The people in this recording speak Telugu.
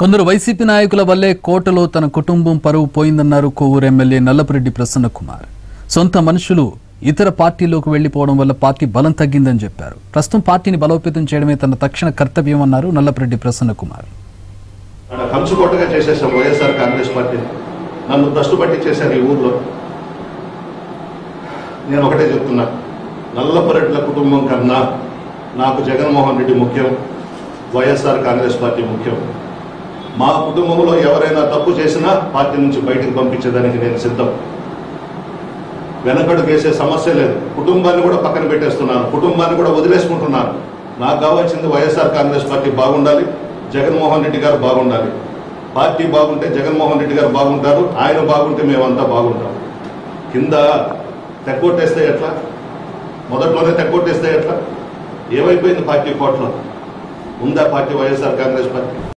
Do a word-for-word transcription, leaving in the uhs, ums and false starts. కొందరు వైసీపీ నాయకుల వల్లే కోటలో తన కుటుంబం పరువు పోయిందన్నారు కోవూరు ఎమ్మెల్యే నల్లపురెడ్డి ప్రసన్న కుమార్. సొంత మనుషులు ఇతర పార్టీలోకి వెళ్లిపోవడం వల్ల పార్టీ బలం తగ్గిందని చెప్పారు. ప్రస్తుతం పార్టీని బలోపేతం చేయడమే తన తక్షణ కర్తవ్యం అన్నారు నల్లపురెడ్డి ప్రసన్న కుమార్. కంచుకోటగా చేసేస వైఎస్ఆర్ కాంగ్రెస్ పార్టీ నన్ను దస్తుపట్టి చేశారు ఈ ఊర్లో. నేను ఒకటే చెప్తున్నా, నల్లపురెడ్డిల కుటుంబం కన్నా నాకు జగన్మోహన్ రెడ్డి ముఖ్యం, వైఎస్ఆర్ కాంగ్రెస్ పార్టీ ముఖ్యం. మా కుటుంబంలో ఎవరైనా తప్పు చేసినా పార్టీ నుంచి బయటకు పంపించేదానికి నేను సిద్ధం. వెనకడు వేసే సమస్య లేదు. కుటుంబాన్ని కూడా పక్కన పెట్టేస్తున్నాను, కుటుంబాన్ని కూడా వదిలేసుకుంటున్నాను. నాకు కావాల్సింది వైఎస్ఆర్ కాంగ్రెస్ పార్టీ బాగుండాలి, జగన్మోహన్ రెడ్డి గారు బాగుండాలి. పార్టీ బాగుంటే జగన్మోహన్ రెడ్డి గారు బాగుంటారు, ఆయన బాగుంటే మేమంతా బాగుంటాం. కింద తెక్కొట్టేస్తే ఎట్లా, మొదట్లోనే తెక్కొట్టేస్తే ఎట్లా? ఏమైపోయింది పార్టీ కోట్లో? ఉందా పార్టీ వైఎస్ఆర్ కాంగ్రెస్ పార్టీ?